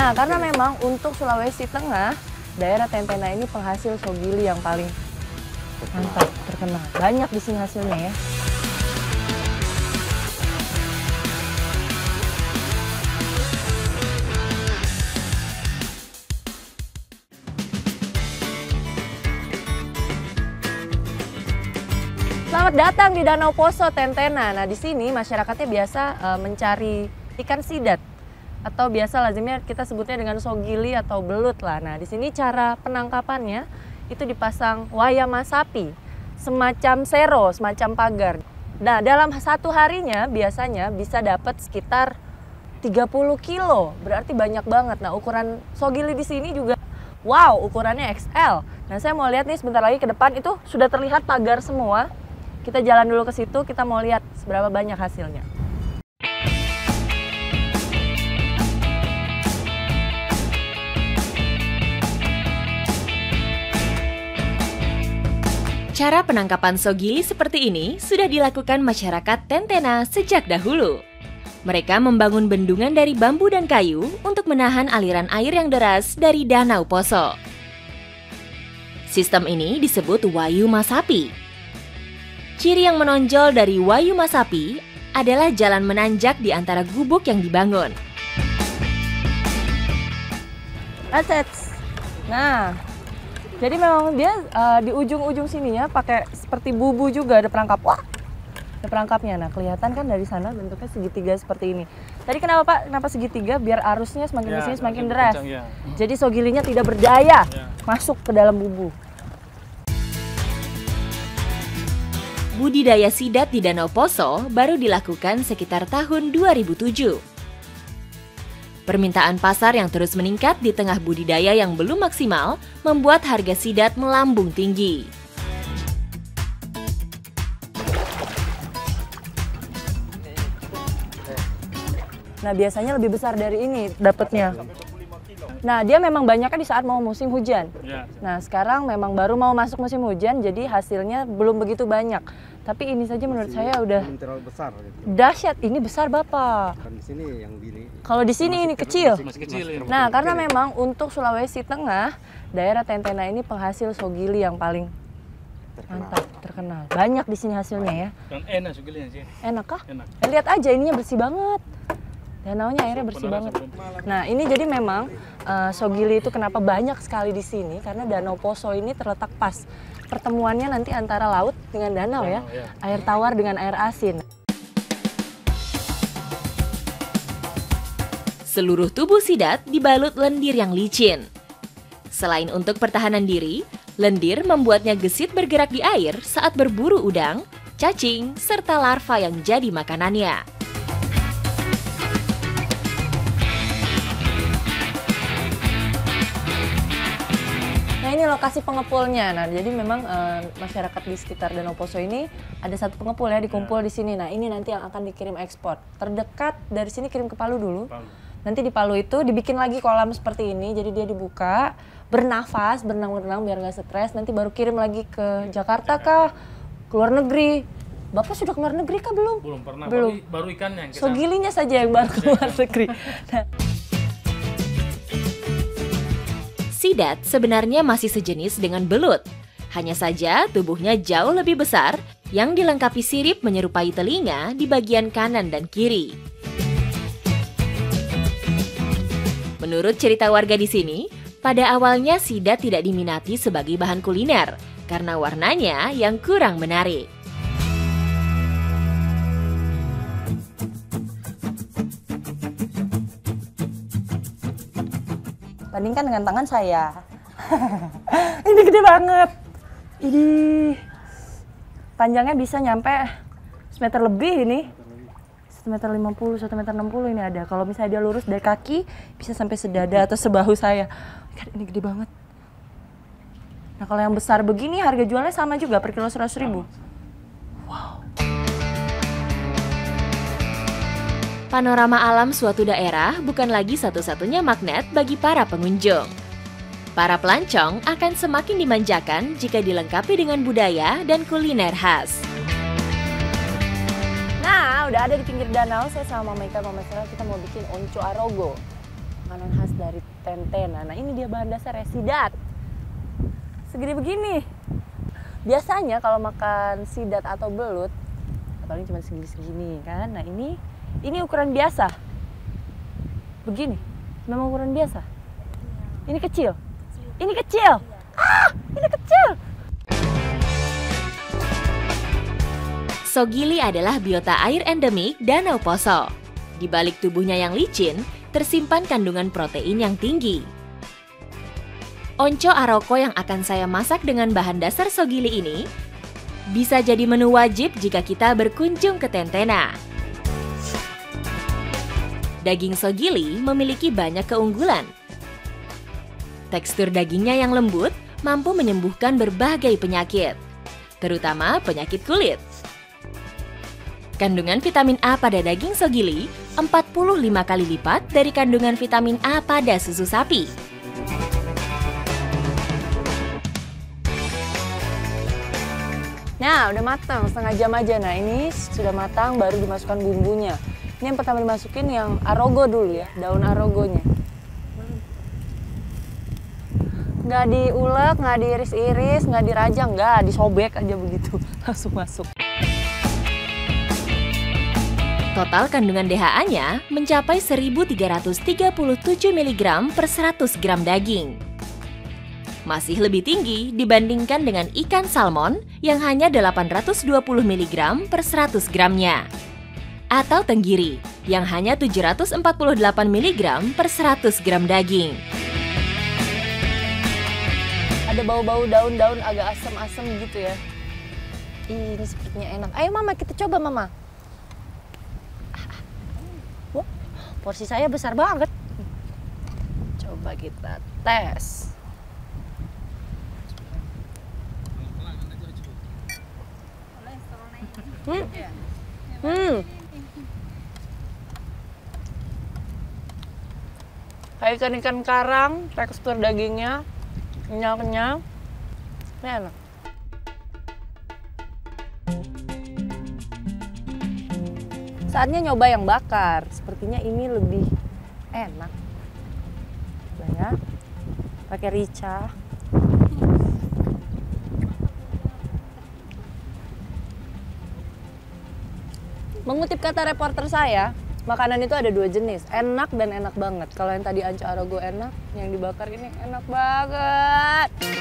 Nah, karena memang untuk Sulawesi Tengah, daerah Tentena ini penghasil sogili yang paling mantap, terkenal. Banyak di sini hasilnya ya. Selamat datang di Danau Poso, Tentena. Nah, di sini masyarakatnya biasa mencari ikan sidat atau biasa lazimnya kita sebutnya dengan sogili atau belut lah. Nah, di sini cara penangkapannya itu dipasang waya masapi, semacam sero, semacam pagar. Nah, dalam satu harinya biasanya bisa dapat sekitar 30 kilo, berarti banyak banget. Nah, ukuran sogili di sini juga wow, ukurannya XL. Nah, saya mau lihat nih sebentar lagi ke depan itu sudah terlihat pagar semua. Kita jalan dulu ke situ, kita mau lihat seberapa banyak hasilnya. Cara penangkapan sogili seperti ini sudah dilakukan masyarakat Tentena sejak dahulu. Mereka membangun bendungan dari bambu dan kayu untuk menahan aliran air yang deras dari Danau Poso. Sistem ini disebut Waya Masapi. Ciri yang menonjol dari Waya Masapi adalah jalan menanjak di antara gubuk yang dibangun. Nah, jadi memang dia di ujung-ujung sininya pakai seperti bubu juga, ada perangkap. Wah, ada perangkapnya. Nah, kelihatan kan dari sana bentuknya segitiga seperti ini. Tadi kenapa Pak? Kenapa segitiga? Biar arusnya semakin kesini semakin deras. Ya. Jadi sogilinya tidak berdaya masuk ke dalam bubu. Budidaya sidat di Danau Poso baru dilakukan sekitar tahun 2007. Permintaan pasar yang terus meningkat di tengah budidaya yang belum maksimal membuat harga sidat melambung tinggi. Nah, biasanya lebih besar dari ini dapatnya. Nah, dia memang banyaknya di saat mau musim hujan. Nah, sekarang memang baru mau masuk musim hujan, jadi hasilnya belum begitu banyak. Tapi ini saja menurut saya udah besar, gitu. Dahsyat. Ini besar, Bapak. Kalau di sini ini kecil. Nah, karena memang untuk Sulawesi Tengah, daerah Tentena ini penghasil sogili yang paling mantap, terkenal. Banyak di sini hasilnya ya. Dan enak sogilinya sih. Enak kah? Enak. Lihat aja, ininya bersih banget. Danaunya airnya bersih banget. Nah, ini jadi memang sogili itu kenapa banyak sekali di sini karena Danau Poso ini terletak pas pertemuannya nanti antara laut dengan danau ya, air tawar dengan air asin. Seluruh tubuh sidat dibalut lendir yang licin. Selain untuk pertahanan diri, lendir membuatnya gesit bergerak di air saat berburu udang, cacing, serta larva yang jadi makanannya. Nah, ini lokasi pengepulnya. Nah, jadi memang masyarakat di sekitar Danau Poso ini ada satu pengepul ya dikumpul di sini. Nah, ini nanti yang akan dikirim ekspor. Terdekat dari sini kirim ke Palu dulu. Nanti di Palu itu dibikin lagi kolam seperti ini. Jadi dia dibuka, bernafas, berenang-berenang biar nggak stres. Nanti baru kirim lagi ke Jakarta kah, ke luar negeri. Bapak sudah ke luar negeri kah belum? Belum pernah. Belum. Baru ikannya. Sogilinya saja yang baru ke luar negeri. Nah. Sidat sebenarnya masih sejenis dengan belut. Hanya saja tubuhnya jauh lebih besar yang dilengkapi sirip menyerupai telinga di bagian kanan dan kiri. Menurut cerita warga di sini, pada awalnya sidat tidak diminati sebagai bahan kuliner karena warnanya yang kurang menarik. Bandingkan dengan tangan saya. Ini gede banget. Ini panjangnya bisa nyampe 1 meter lebih ini. 1 meter 50, 1 meter 60 ini ada. Kalau misalnya dia lurus dari kaki, bisa sampai sedada atau sebahu saya. Ini gede banget. Nah, kalau yang besar begini harga jualnya sama juga per kilo 100.000. Wow. Panorama alam suatu daerah bukan lagi satu-satunya magnet bagi para pengunjung. Para pelancong akan semakin dimanjakan jika dilengkapi dengan budaya dan kuliner khas. Nah, udah ada di pinggir danau, saya sama Mama Ika, Mama Sarah, kita mau bikin Onco Aroko. makanan khas dari Tentena. Nah, ini dia bahan dasar ya, sidat. Segini begini. Biasanya kalau makan sidat atau belut, paling cuma segini-segini kan. Nah, ini ukuran biasa. Begini. Memang ukuran biasa. Ini kecil. Ini kecil. Ah, ini kecil. Sogili adalah biota air endemik Danau Poso. Di balik tubuhnya yang licin, tersimpan kandungan protein yang tinggi. Onco Aroko yang akan saya masak dengan bahan dasar sogili ini bisa jadi menu wajib jika kita berkunjung ke Tentena. Daging sogili memiliki banyak keunggulan. Tekstur dagingnya yang lembut mampu menyembuhkan berbagai penyakit, terutama penyakit kulit. Kandungan vitamin A pada daging sogili 45 kali lipat dari kandungan vitamin A pada susu sapi. Nah, udah matang, setengah jam aja. Nah, ini sudah matang, baru dimasukkan bumbunya. Ini yang pertama dimasukin yang arogo dulu ya, daun arogonya. Nggak diulek, nggak diiris-iris, nggak dirajang, nggak, disobek aja begitu, langsung masuk. Total kandungan DHA-nya mencapai 1.337 mg per 100 gram daging. Masih lebih tinggi dibandingkan dengan ikan salmon yang hanya 820 mg per 100 gramnya. Atau tenggiri yang hanya 748 mg per 100 gram daging. Ada bau-bau daun-daun agak asam-asam gitu ya. Ih, ini sepertinya enak. Ayo Mama, kita coba Mama. Porsi saya besar banget. Coba kita tes. Kaitan ikan karang, tekstur dagingnya kenyal-kenyal. Ini enak. Saatnya nyoba yang bakar, sepertinya ini lebih enak. Coba ya, pakai rica. Mengutip kata reporter saya, makanan itu ada dua jenis, enak dan enak banget. Kalau yang tadi Onco Aroko enak, yang dibakar ini enak banget.